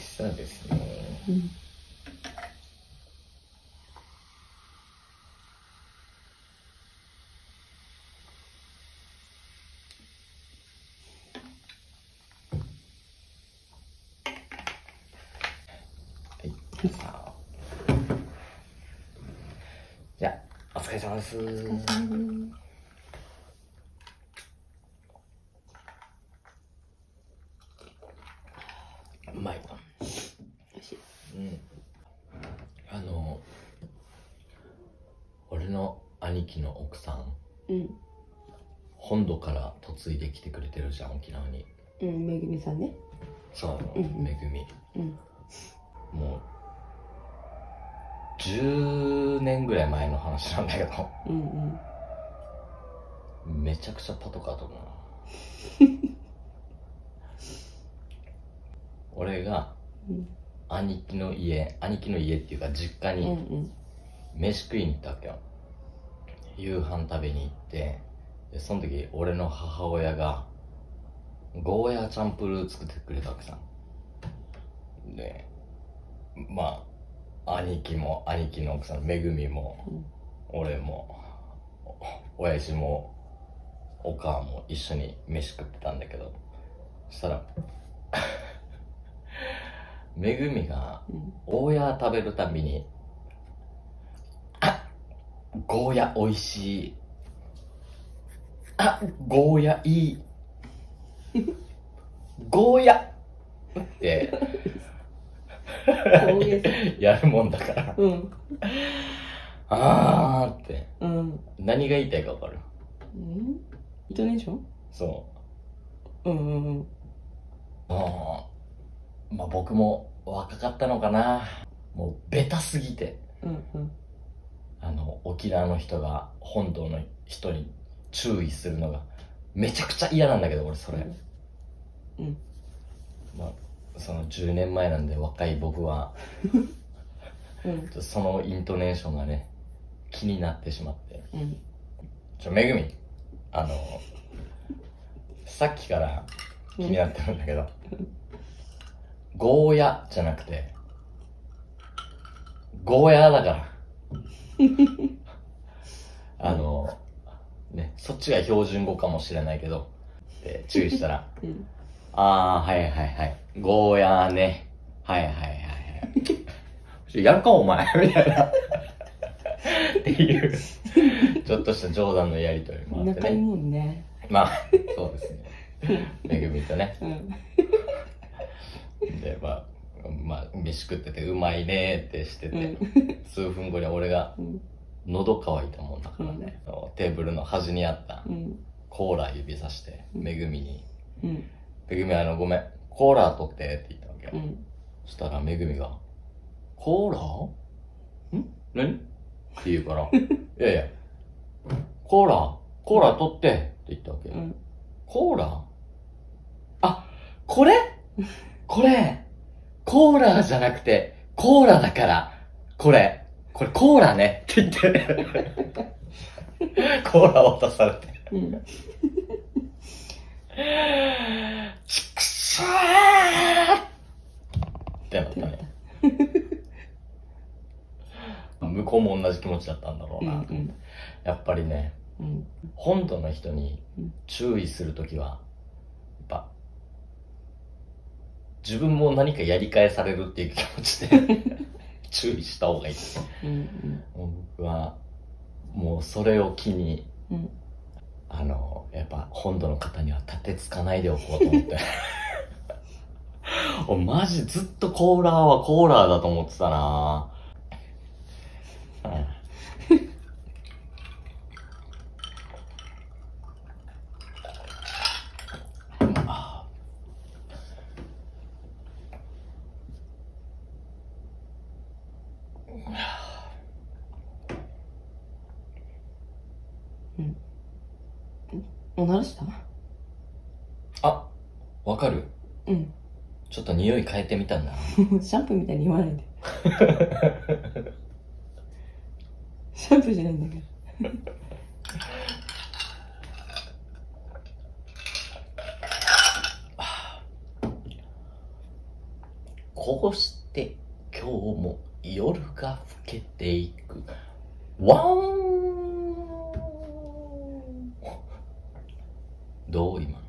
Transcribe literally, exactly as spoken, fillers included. しさですね。うん、はい、さあじゃあお疲れ様です。お疲れ様です。うまい。美味しい。うん。あの俺の兄貴の奥さん、うん、本土から嫁いできてくれてるじゃん、沖縄に。うん、めぐみさんね。そう、うん、めぐみ、うん、もうじゅうねんぐらい前の話なんだけど、うん、うん、めちゃくちゃパトカーと思うな。俺が兄貴の家、兄貴の家っていうか実家に飯食いに行ったわけよ。夕飯食べに行って、でその時俺の母親がゴーヤーチャンプルー作ってくれたわけさ。で、まあ兄貴も兄貴の奥さんのめぐみも、うん、俺も親父もお母も一緒に飯食ってたんだけど、そしたらめぐみがゴーヤー食べるたびに「あっゴーヤおいしい」「あっゴーヤいい」「ゴーヤ」ってやるもんだから、うん、あーって、うん、何が言いたいか分かる、うん、イントネーション、そう、うんうんうん、ああまあ僕も若かったのかな、もうベタすぎて、うん、うん、あの沖縄の人が本土の人に注意するのがめちゃくちゃ嫌なんだけど俺それ、うん、うん、まあそのじゅうねんまえなんで若い僕は、うん、そのイントネーションがね気になってしまって、うん、ちょめぐみあのさっきから気になってるんだけど、うんゴーヤじゃなくてゴーヤーだからあのねそっちが標準語かもしれないけどって注意したら「うん、ああはいはいはいゴーヤーねはいはいはいはいやるかお前」みたいなっていうちょっとした冗談のやり取りもあってね、仲いいもんね、まあそうですねめぐみとね、うん、でまあまあ、飯食っててうまいねってしてて、うん、数分後に俺が喉乾いたもんだからね、うん、テーブルの端にあったコーラ指さして、うん、めぐみに「うん、めぐみあのごめんコーラ取って」って言ったわけよ、うん、そしたらめぐみが「コーラん何?」って言うから「いやいやコーラコーラ取って」って言ったわけよ、うん、コーラあこれこれ、コーラじゃなくて、コーラだから、これ、これコーラねって言って、コーラを渡されて、うん。ちくしょーってなったね。向こうも同じ気持ちだったんだろうな、うん、うん、やっぱりね、うん、本土の人に注意するときは、やっぱ、自分も何かやり返されるっていう気持ちで注意した方がいいうん、うん、僕はもうそれを機に、うん、あのやっぱ本土の方には立てつかないでおこうと思っておマジずっとコーラーはコーラーだと思ってたなおならした？あ、わかる。うん。ちょっと匂い変えてみたんだ。シャンプーみたいに言わないで。シャンプーじゃないんだけど。コって今日も夜が更けていく。ワンどう今